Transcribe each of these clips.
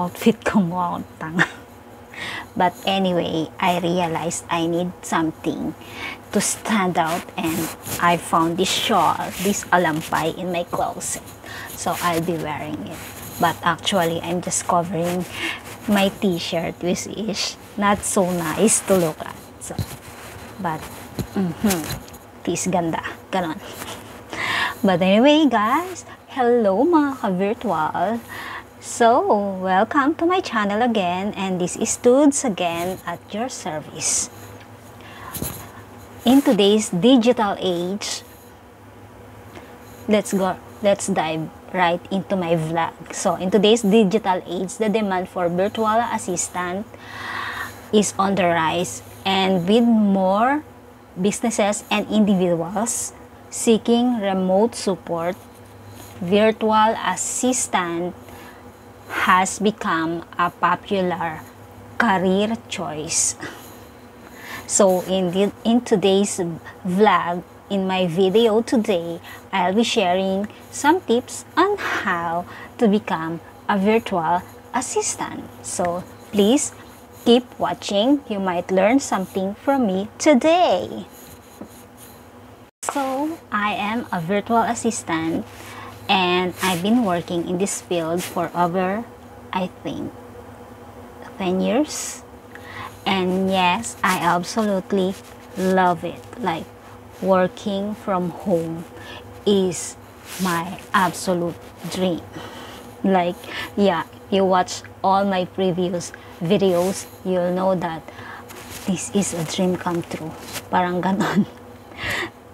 outfit ko mukhang tanga. But anyway, I realized I need something to stand out, and I found this shawl, this alampay, in my closet. So I'll be wearing it. But actually, I'm just covering my t-shirt, which is not so nice to look at. So, but, tis ganda. Ganon. But anyway, guys, hello mga ka-virtual. So, welcome to my channel again, and this is Toods again at your service. In today's digital age, let's dive right into my vlog. So, in today's digital age, the demand for virtual assistant is on the rise, and with more businesses and individuals seeking remote support, virtual assistant has become a popular career choice. So in today's vlog, in my video today, I'll be sharing some tips on how to become a virtual assistant. So please keep watching. You might learn something from me today. So I am a virtual assistant, and I've been working in this field for over, I think, 10 years. And yes, I absolutely love it. Like, working from home is my absolute dream. Like, yeah, you watch all my previous videos, you'll know that this is a dream come true. Parang ganon.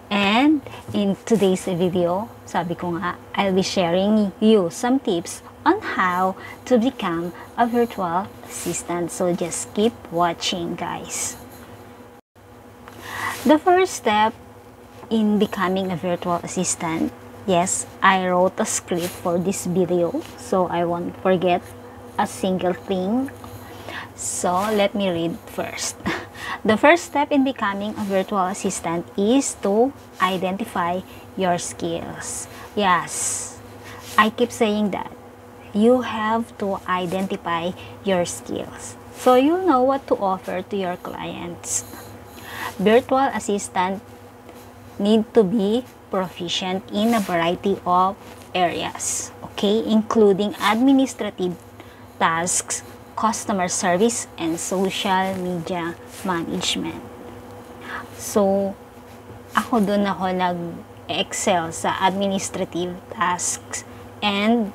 And in today's video, sabi ko nga, I'll be sharing you some tips on how to become a virtual assistant. So just keep watching, guys. The first step in becoming a virtual assistant, yes, I wrote a script for this video, so I won't forget a single thing. So let me read first. The first step in becoming a virtual assistant is to identify your skills. Yes, I keep saying that. You have to identify your skills so you know what to offer to your clients. Virtual assistants need to be proficient in a variety of areas, okay, including administrative tasks, customer service, and social media management. So, ako doon ako nag-excel sa administrative tasks and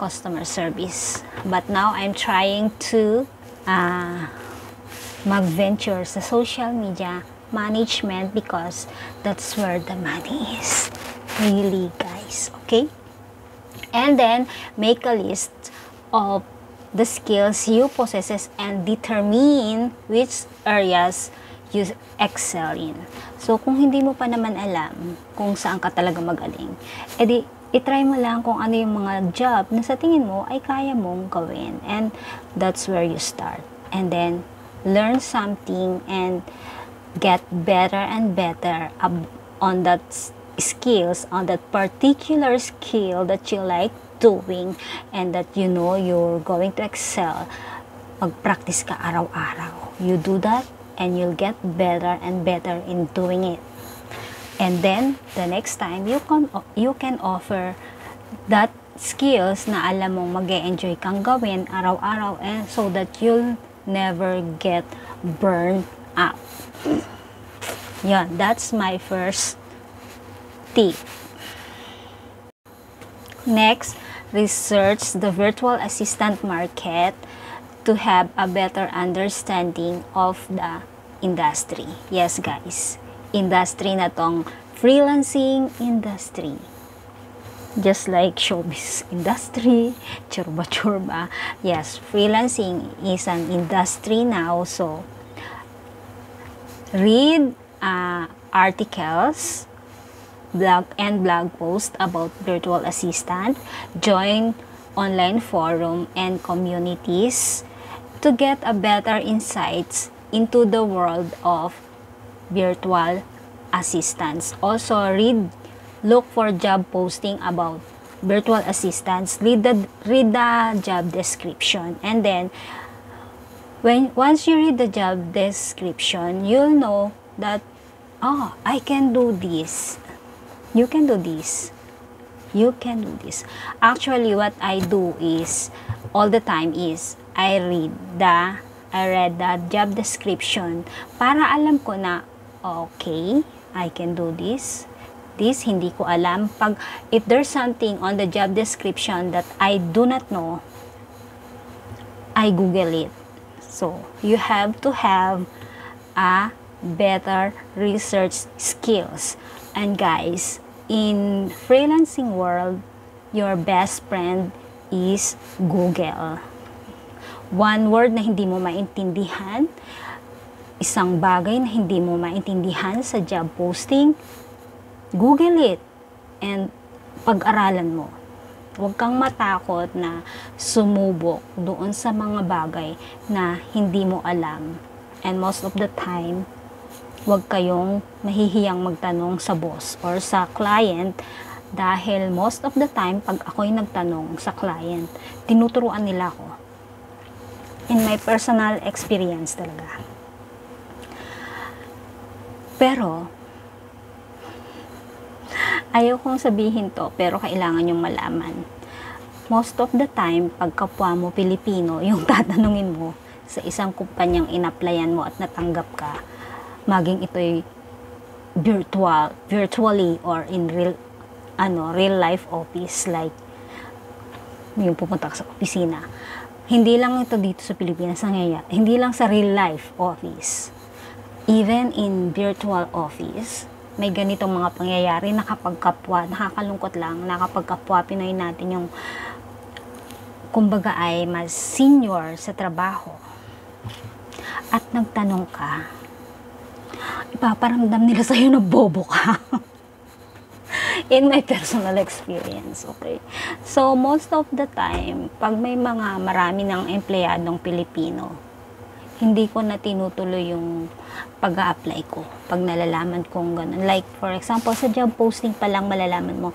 customer service. But now, I'm trying to mag-venture sa social media management because that's where the money is. Really, guys. Okay? And then, make a list of the skills you possess and determine which areas you excel in. So, kung hindi mo pa naman alam kung saan ka talaga magaling, edi itry mo lang kung ano yung mga job na sa tingin mo ay kaya mong gawin. And that's where you start. And then, learn something and get better and better on that skills, on that particular skill that you like doing and that you know you're going to excel. Mag-practice ka araw-araw. You do that and you'll get better and better in doing it. And then, the next time, you can offer that skills na alam mong mag-e-enjoy kang gawin araw-araw, and so that you'll never get burned out. Yeah, that's my first tip. Next, research the virtual assistant market to have a better understanding of the industry. Yes, guys. Industry na tong freelancing industry. Just like showbiz industry, churba-churba. Yes, freelancing is an industry now. So, read articles, blog posts about virtual assistant, join online forum and communities to get a better insights into the world of virtual assistants. Also, look for job posting about virtual assistants, read the job description. And then, once you read the job description, you'll know that, oh, I can do this. You can do this. You can do this. Actually, what I do is, all the time is, I read the job description para alam ko na, okay, I can do this. This, hindi ko alam. Pag, if there's something on the job description that I do not know, I Google it. So, you have to have a better research skills. And guys, in freelancing world, your best friend is Google. One word na hindi mo maintindihan, isang bagay na hindi mo maintindihan sa job posting, Google it and pag-aralan mo. Huwag kang matakot na sumubok doon sa mga bagay na hindi mo alam. And most of the time, huwag kayong mahihiyang magtanong sa boss or sa client dahil most of the time, pag ako'y nagtanong sa client, tinuturuan nila ako. In my personal experience talaga. Pero, ayaw kong sabihin to, pero kailangan yung malaman. Most of the time, pag kapwa mo Pilipino, yung tatanungin mo sa isang kumpanyang inaplayan mo at natanggap ka, maging ito'y virtually or in real life office, like yung pupunta ka sa opisina. Hindi lang ito dito sa Pilipinas, hindi lang sa real life office. Even in virtual office, may ganitong mga pangyayari na kapag kapwa, nakakalungkot lang, nakapagkapwa Pinoy natin yung kumbaga ay mas senior sa trabaho. At nagtanong ka, ipaparamdam nila sa'yo na bobo ka. In my personal experience, okay? So, most of the time, pag may mga marami ng empleyadong Pilipino, hindi ko na tinutuloy yung pag-a-apply ko pag nalalaman kong ganun. Like, for example, sa job posting pa lang malalaman mo,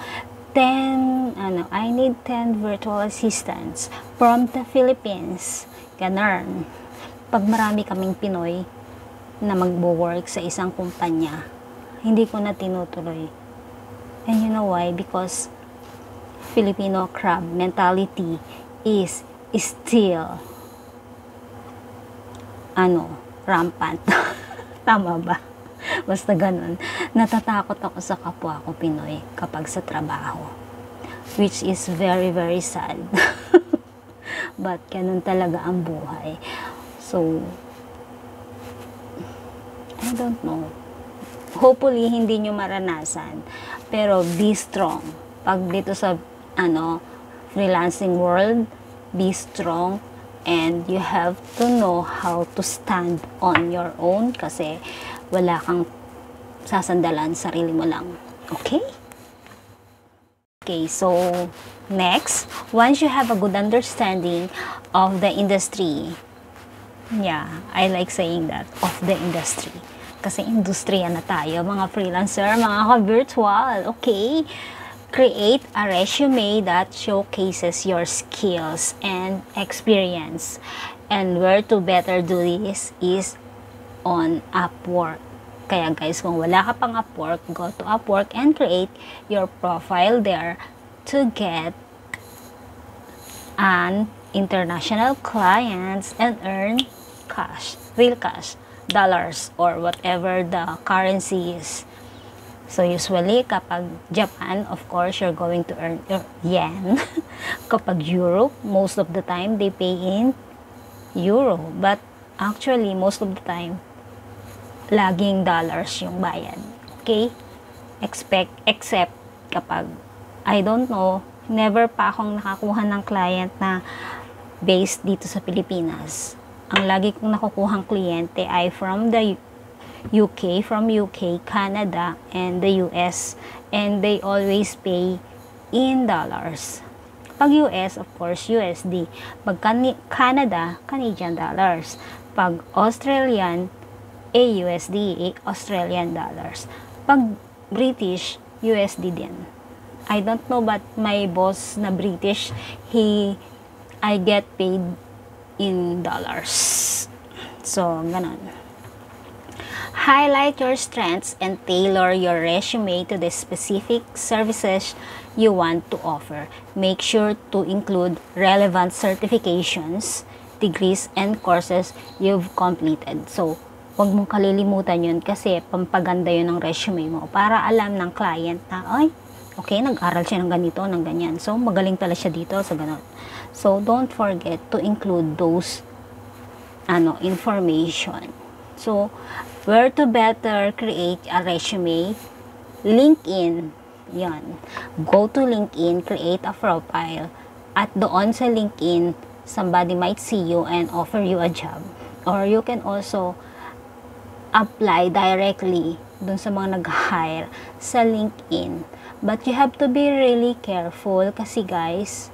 I need 10 virtual assistants from the Philippines. Ganun. Pag marami kaming Pinoy na magbo-work sa isang kumpanya, hindi ko na tinutuloy. And you know why? Because Filipino crab mentality is still rampant. Tama ba? Basta ganun. Natatakot ako sa kapwa ko Pinoy kapag sa trabaho. Which is very, very sad. But ganun talaga ang buhay. So, I don't know. Hopefully, hindi nyo maranasan. Pero, be strong. Pag dito sa, freelancing world, be strong. And you have to know how to stand on your own kasi wala kang sasandalan, sarili mo lang. Okay? Okay, so next, once you have a good understanding of the industry, yeah, I like saying that, of the industry. Kasi industriya na tayo, mga freelancer, mga ka-virtual, okay? Create a resume that showcases your skills and experience. And where to better do this is on Upwork. Kaya guys, kung wala ka pang Upwork, go to Upwork and create your profile there to get an international clients and earn cash, real cash, dollars or whatever the currency is. So, usually, kapag Japan, of course, you're going to earn your yen. Kapag Europe, most of the time, they pay in euro. But, actually, most of the time, laging dollars yung bayad. Okay? Except, kapag, I don't know, never pa akong nakakuha ng client na based dito sa Pilipinas. Ang lagi kong nakukuhang kliyente ay from the UK, from UK, Canada, and the US, and they always pay in dollars. Pag US, of course, USD. Pag Canada, Canadian dollars. Pag Australian, AUSD, Australian dollars. Pag British, USD din. I don't know, but my boss na British, I get paid in dollars. So, ganun. Highlight your strengths and tailor your resume to the specific services you want to offer. Make sure to include relevant certifications, degrees, and courses you've completed. So, huwag mong kalilimutan yun kasi pampaganda yun ng resume mo para alam ng client na, ay, okay, nag-aral siya ng ganito, ng ganyan. So, magaling pala siya dito sa ganun. So, don't forget to include those information. So, where to better create a resume? LinkedIn. Yan. Go to LinkedIn, create a profile. At doon sa LinkedIn, somebody might see you and offer you a job. Or you can also apply directly dun sa mga nag-hire sa LinkedIn. But you have to be really careful kasi guys,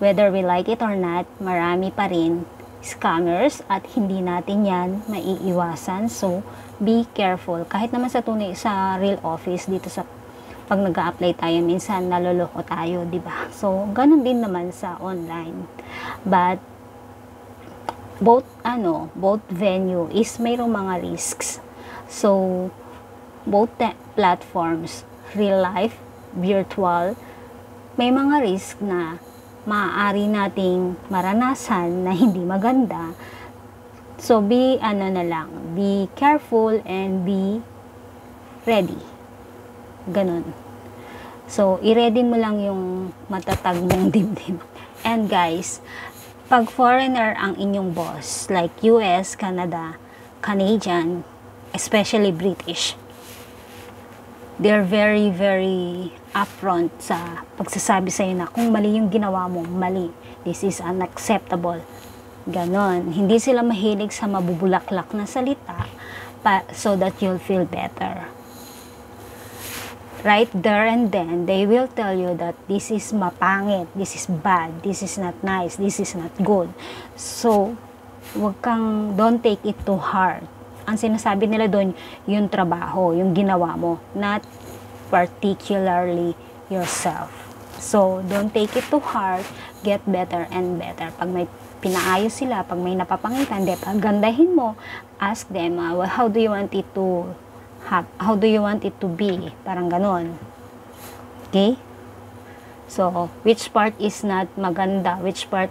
whether we like it or not, marami pa rin scammers at hindi natin yan maiiwasan. So, be careful. Kahit naman sa real office, dito sa pag nag-a-apply tayo, minsan naloloko tayo, diba? So, ganun din naman sa online. But, both venue is mayroong mga risks. So, both platforms, real life, virtual, may mga risk na maaari nating maranasan na hindi maganda. So, be, be careful and be ready. Ganun. So, i-ready mo lang yung matatag mong dibdib. And guys, pag foreigner ang inyong boss, like US, Canada, Canadian, especially British, they're very, very upfront sa pagsasabi sa'yo na kung mali yung ginawa mo, mali. This is unacceptable. Ganon. Hindi sila mahilig sa mabubulaklak na salita so that you'll feel better. Right there and then, they will tell you that this is mapangit, this is bad, this is not nice, this is not good. So, don't take it to heart. Ang sinasabi nila doon, yung trabaho, yung ginawa mo, not particularly yourself. So, don't take it to heart, get better and better. Pag may pinaayos sila, pag may napapangitan, pagandahin mo, ask them, how do you want it to have, how do you want it to be? Parang ganon. Okay? So, which part is not maganda? Which part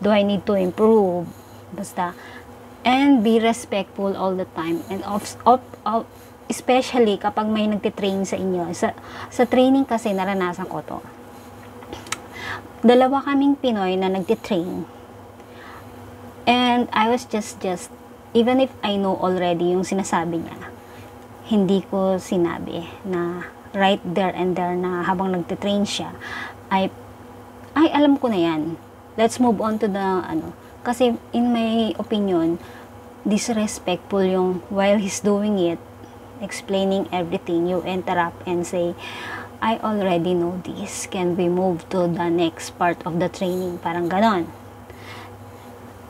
do I need to improve? Basta, and be respectful all the time. And especially kapag may nagtitrain sa inyo. Sa training kasi, naranasan ko to. Dalawa kaming Pinoy na nagtitrain. And I was just, even if I know already yung sinasabi niya, hindi ko sinabi na right there and there na habang nagtitrain siya, ay alam ko na yan. Let's move on to the, Kasi in my opinion, disrespectful yung while he's doing it, explaining everything, you interrupt and say, I already know this. Can we move to the next part of the training? Parang ganon.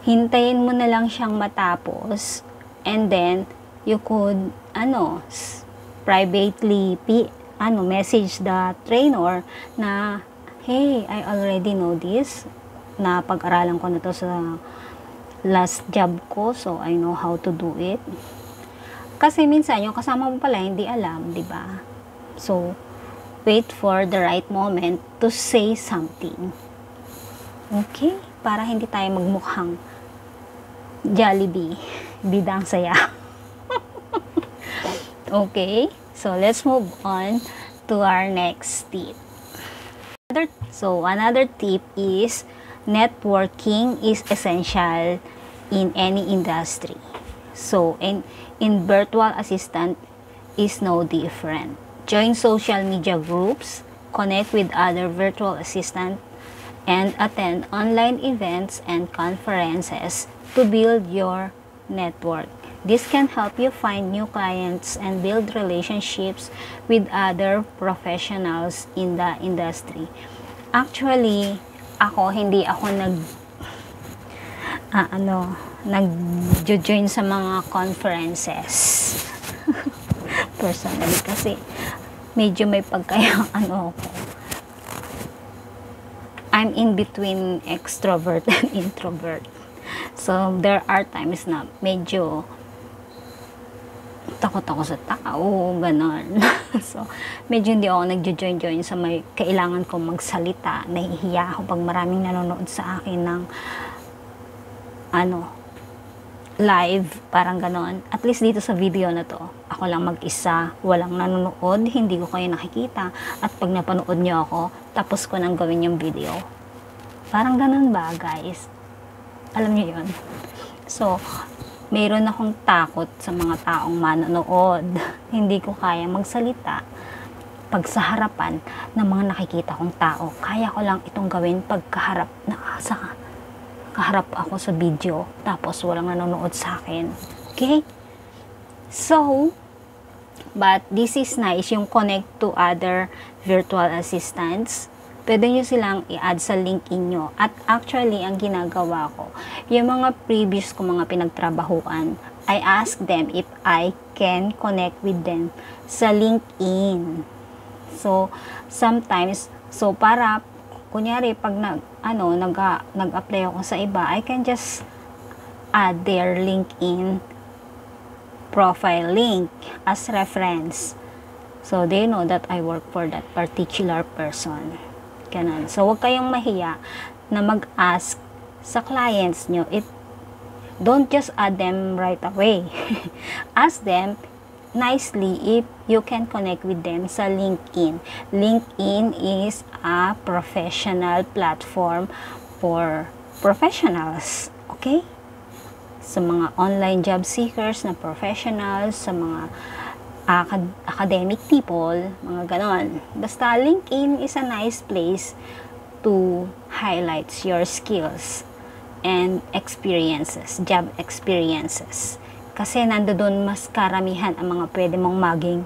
Hintayin mo na lang siyang matapos and then you could, privately message the trainer na, hey, I already know this. Na pag-aralan ko na to sa last job ko, so I know how to do it. Kasi minsan yung kasama mo pala hindi alam, 'di ba? So wait for the right moment to say something. Okay? Para hindi tayo magmukhang Jollibee bidang saya. Okay? So let's move on to our next tip. Another tip is networking is essential in any industry. So, in virtual assistant is no different. Join social media groups, connect with other virtual assistants, and attend online events and conferences to build your network. This can help you find new clients and build relationships with other professionals in the industry. Actually, hindi ako nag-join sa mga conferences. Personally kasi medyo may pagkaya I'm in between extrovert and introvert. So, there are times na medyo takot ako sa tao, gano'n. So, medyo hindi ako nagjo-join sa may kailangan kong magsalita. Nahihiya ako pag maraming nanonood sa akin ng ano, live, parang gano'n. At least dito sa video na to, ako lang mag-isa, walang nanonood, hindi ko kayo nakikita. At pag napanood nyo ako, tapos ko nang gawin yung video. Parang gano'n ba, guys? Alam nyo yun? So, mayroon akong takot sa mga taong manonood. Hindi ko kaya magsalita pag sa harapan ng mga nakikita kong tao. Kaya ko lang itong gawin pag kaharap na sa kaharap ako sa video, tapos walang nanonood sa akin. Okay? So, but this is nice, yung connect to other virtual assistants. Pwede nyo silang i-add sa LinkedIn nyo. At actually, ang ginagawa ko, yung mga previous ko mga pinagtrabahuan, I ask them if I can connect with them sa LinkedIn. So, sometimes, so para kunyari, pag nag-apply ako sa iba, I can just add their LinkedIn profile link as reference. So, they know that I work for that particular person. Ganun. So, huwag kayong mahiya na mag-ask sa clients nyo. Don't just add them right away. Ask them nicely if you can connect with them sa LinkedIn. LinkedIn is a professional platform for professionals. Okay? Sa mga online job seekers na professionals, sa mga academic people, mga ganon. Basta LinkedIn is a nice place to highlight your skills and experiences, job experiences. Kasi nandoon mas karamihan ang mga pwede mong maging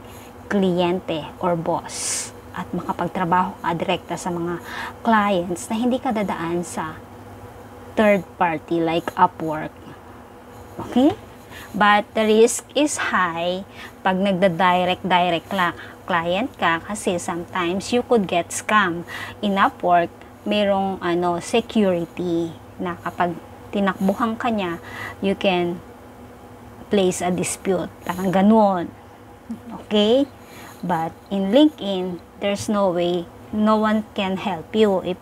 kliyente or boss at makapagtrabaho ka direkta sa mga clients na hindi ka dadaan sa third party like Upwork. Okay? But the risk is high pag nagda-direct client ka kasi sometimes you could get scam. In Upwork, merong security na kapag tinakbuhan ka niya, you can place a dispute. Parang ganun. Okay? But in LinkedIn, there's no way. No one can help you if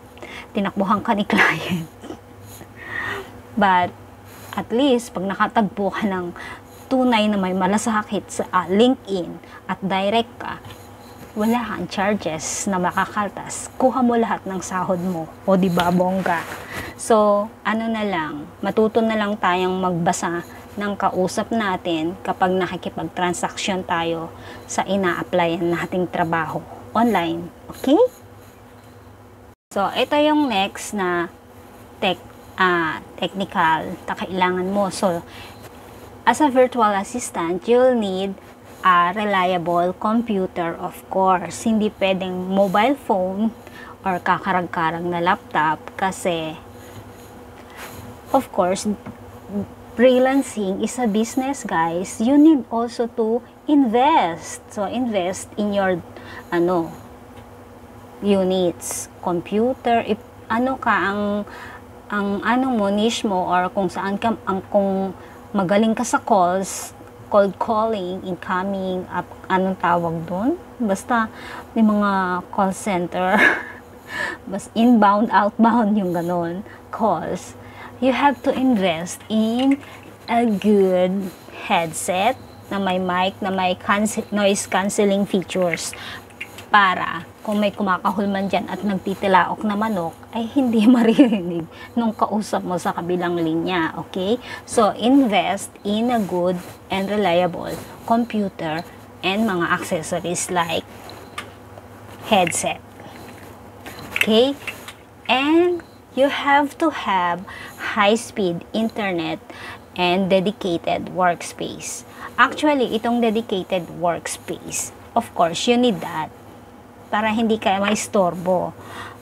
tinakbuhan ka ni client. But, at least, pag nakatagpo ka ng tunay na may malasakit sa LinkedIn at direct ka, wala kang charges na makakaltas. Kuha mo lahat ng sahod mo. O diba, bongga? So, matuto na lang tayong magbasa ng kausap natin kapag nakikipag-transaction tayo sa ina-applyan nating trabaho online. Okay? So, ito yung next na technical na kailangan mo. So, as a virtual assistant, you'll need a reliable computer, of course. Hindi pwedeng mobile phone or kakarag-karag na laptop kasi, of course, freelancing is a business, guys. You need also to invest. So, invest in your, units, computer. If, niche mo, or kung saan ka, kung magaling ka sa calls, cold calling, incoming, anong tawag doon? Basta, may mga call center. Basta, inbound, outbound, yung ganon, calls. You have to invest in a good headset na may mic, na may noise cancelling features para kung may kumakahulman dyan at nagtitilaok na manok ay hindi maririnig nung kausap mo sa kabilang linya. Okay? So, invest in a good and reliable computer and mga accessories like headset. Okay? And you have to have high-speed internet and dedicated workspace. Actually, itong dedicated workspace, of course, you need that para hindi ka maistorbo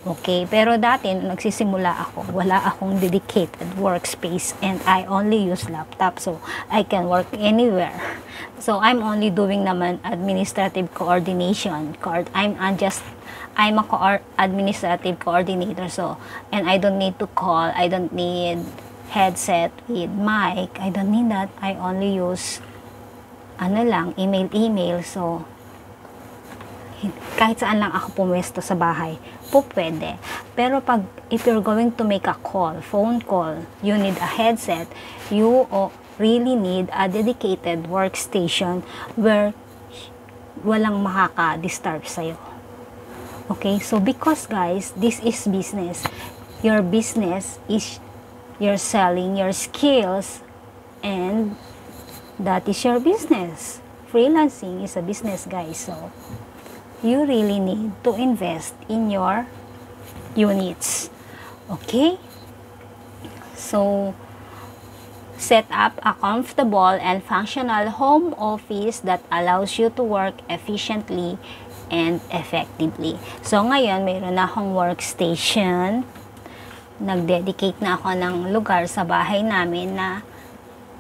Okay, pero dati, nung nagsisimula ako, wala akong dedicated workspace and I only use laptop, so I can work anywhere. So, I'm only doing naman administrative coordination. I'm a administrative coordinator, so, and I don't need to call, I don't need headset with mic, I don't need that. I only use, email, so, kahit saan lang ako pumwesto sa bahay po pwede, pero pag if you're going to make a call, phone call, you need a headset, you really need a dedicated workstation where walang makaka-disturb sa'yo. Okay, so because guys, this is business. Your business is you're selling your skills and that is your business. Freelancing is a business, guys, so you really need to invest in your units. Okay? So, set up a comfortable and functional home office that allows you to work efficiently and effectively. So, ngayon, mayroon na akong workstation. Nag-dedicate na ako ng lugar sa bahay namin na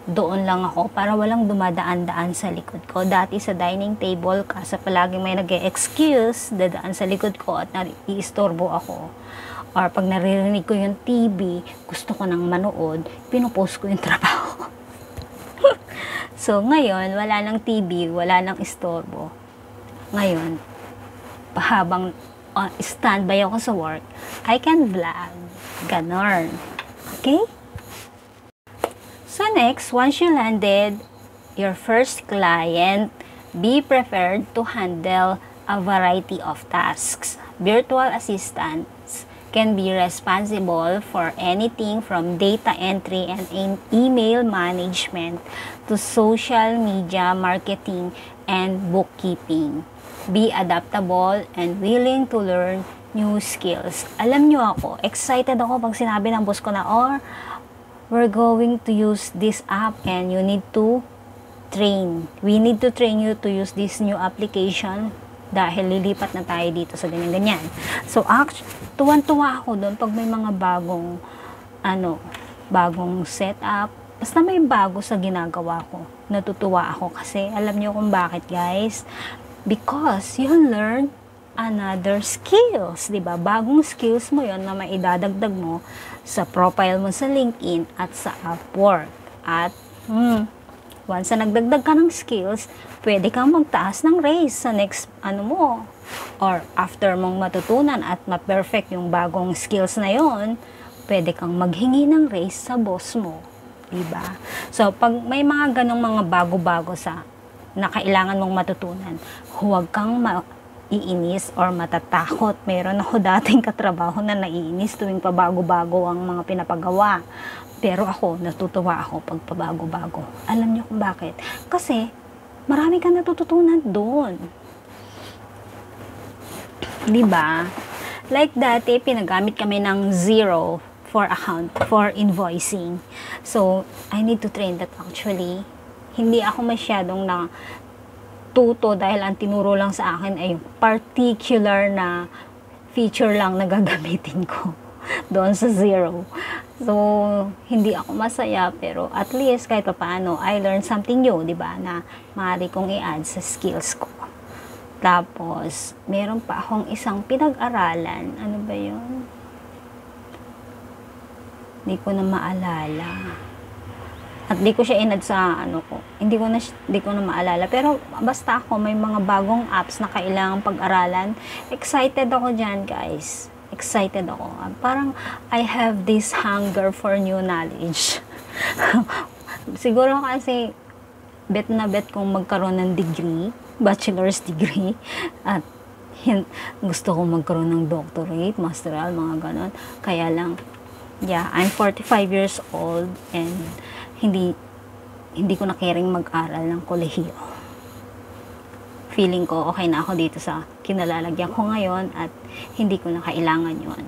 doon lang ako para walang dumadaan-daan sa likod ko. Dati sa dining table, kasi palaging may nag-e-excuse, dadaan sa likod ko at nari-istorbo ako. Or pag naririnig ko yung TV, gusto ko nang manood, pinupost ko yung trabaho. So, ngayon, wala nang TV, wala nang istorbo. Ngayon, habang standby ako sa work, I can vlog. Ganon. Okay? So next, once you landed your first client, be prepared to handle a variety of tasks. Virtual assistants can be responsible for anything from data entry and email management to social media marketing and bookkeeping. Be adaptable and willing to learn new skills. Alam nyo ako, excited ako pag sinabi ng boss ko na, or we're going to use this app and you need to train. We need to train you to use this new application dahil lilipat na tayo dito sa ganyan-ganyan. So, actually, tuwan-tuwa ako doon pag may mga bagong, bagong setup. Basta may bago sa ginagawa ko. Natutuwa ako kasi alam niyo kung bakit, guys. Because you learn another skills, diba? Bagong skills mo yon na maidadagdag mo sa profile mo sa LinkedIn at sa Upwork. At once na nagdagdag ka ng skills, pwede kang magtaas ng raise sa next mo, or after mong matutunan at ma-perfect yung bagong skills na yon, pwede kang maghingi ng raise sa boss mo, diba? So pag may mga ganong mga bago-bago sa na kailangan mong matutunan, huwag kang iinis or matatakot. Meron ako dating katrabaho na naiinis tuwing pabago-bago ang mga pinapagawa. Pero ako, natutuwa ako pag pabago-bago. Alam niyo kung bakit? Kasi, marami kang natututunan doon. Diba? Like dati, pinagamit kami ng zero for account, for invoicing. So, I need to train that actually. Hindi ako masyadong na tuto dahil ang tinuro lang sa akin ay yung particular na feature lang na gagamitin ko doon sa zero. So, hindi ako masaya pero at least kahit paano I learned something new, diba, na maaari kong i-add sa skills ko. Tapos, meron pa akong isang pinag-aralan. Ano ba yun? Hindi ko na maalala. At di ko siya in-add sa ko. Hindi ko na maalala. Pero basta ako, may mga bagong apps na kailangan pag-aralan. Excited ako dyan, guys. Excited ako. Parang I have this hunger for new knowledge. Siguro kasi bet na bet kong magkaroon ng degree, bachelor's degree. At gusto kong magkaroon ng doctorate, masteral, mga ganon. Kaya lang, yeah, I'm 45 years old and hindi ko na caring mag-aral ng kolehiyo. Feeling ko okay na ako dito sa kinalalagyan ko ngayon at hindi ko na kailangan yun.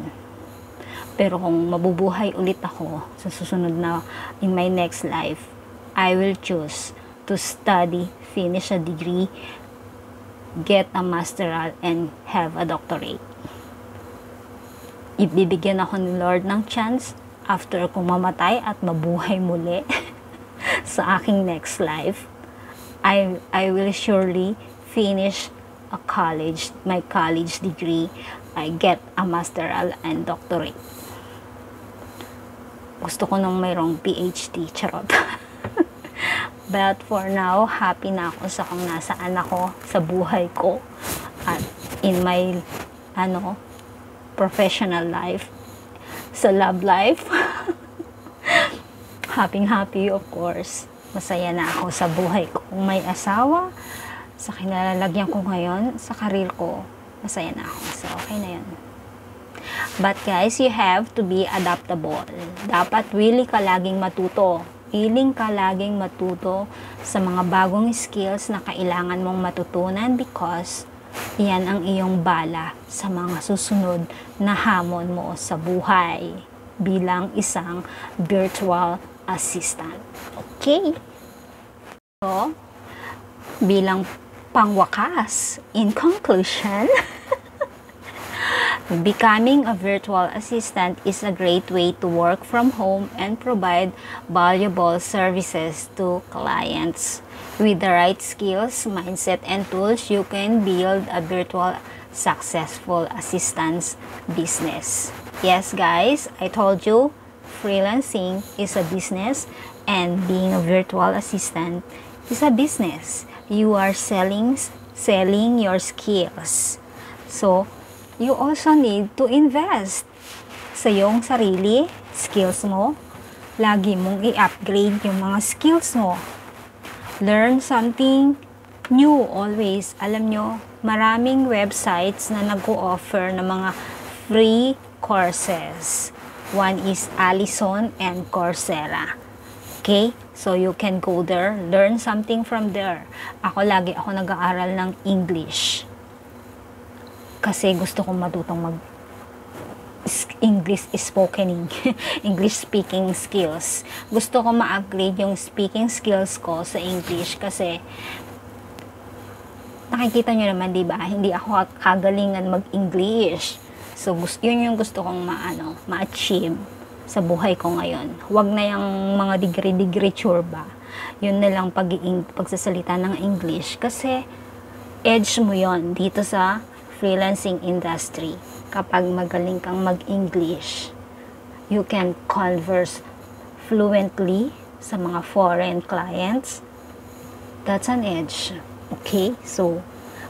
Pero kung mabubuhay ulit ako sa susunod na in my next life, I will choose to study, finish a degree, get a masteral, and have a doctorate. ibibigyan ako ni Lord ng chance after ko mamatay at mabuhay muli sa aking next life, I will surely finish my college degree. I get a masteral and doctorate. Gusto ko nang mayroong PhD, charot. But for now, happy na ako sa kung nasaan ako sa buhay ko at in my professional life, sa love life. Happy, of course. Masaya na ako sa buhay ko. Kung may asawa, sa kinalalagyan ko ngayon, sa karir ko, masaya na ako. So, okay na yun. But guys, you have to be adaptable. Dapat willing ka laging matuto. Willing ka laging matuto sa mga bagong skills na kailangan mong matutunan because iyan ang iyong bala sa mga susunod na hamon mo sa buhay bilang isang virtual assistant. Okay? So, bilang pangwakas, in conclusion, becoming a virtual assistant is a great way to work from home and provide valuable services to clients. With the right skills, mindset, and tools, you can build a virtual successful assistance business. Yes, guys, I told you, freelancing is a business and being a virtual assistant is a business. You are selling your skills. So, you also need to invest sa iyong sarili, skills mo. Lagi mong i-upgrade yung mga skills mo. Learn something new always. Alam nyo, maraming websites na nag-o-offer ng mga free courses. One is Alison and Coursera. Okay? So, you can go there, learn something from there. Lagi ako nag-aaral ng English. Kasi gusto kong matutong English speaking skills. Gusto ko ma-upgrade yung speaking skills ko sa English kasi nakikita nyo naman, diba? Hindi ako kagalingan mag-English. So, yun yung gusto kong ma-achieve sa buhay ko ngayon. Huwag na yung mga degree churba. Yun na lang pagsasalita ng English kasi edge mo yon dito sa freelancing industry. Kapag magaling kang mag-English, you can converse fluently sa mga foreign clients. That's an edge. Okay? So,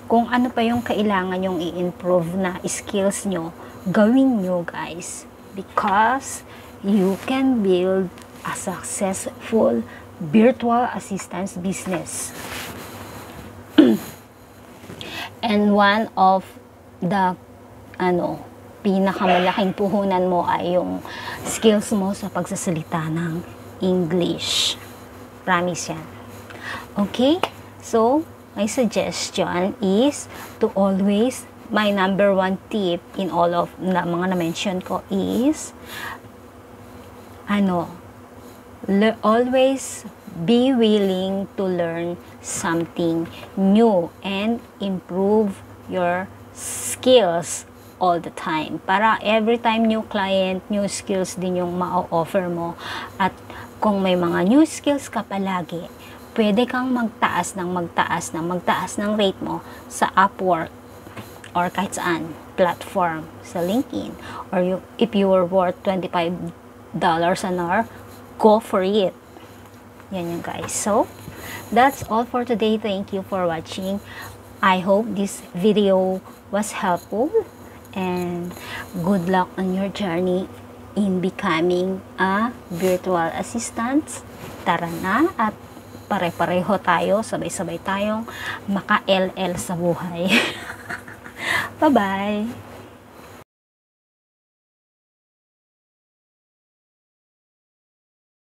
kung ano pa yung kailangan yung i-improve na skills nyo, gawin nyo, guys. Because you can build a successful virtual assistance business. And one of the pinakamalaking puhunan mo ay yung skills mo sa pagsasalita ng English. Promise yan. Okay? So, my suggestion is to always, my number one tip in all of na mga na-mention ko is always be willing to learn something new and improve your skills all the time. Para every time new client, new skills din yung ma-offer mo. At kung may mga new skills ka palagi, pwede kang magtaas ng rate mo sa Upwork or kahit saan platform, sa LinkedIn. Or if you were worth $25 an hour, go for it. Yan yung guys. So, that's all for today. Thank you for watching. I hope this video was helpful and good luck on your journey in becoming a virtual assistant. Tara na at pare-pareho tayo, sabay-sabay tayong maka-LL sa buhay. Bye-bye!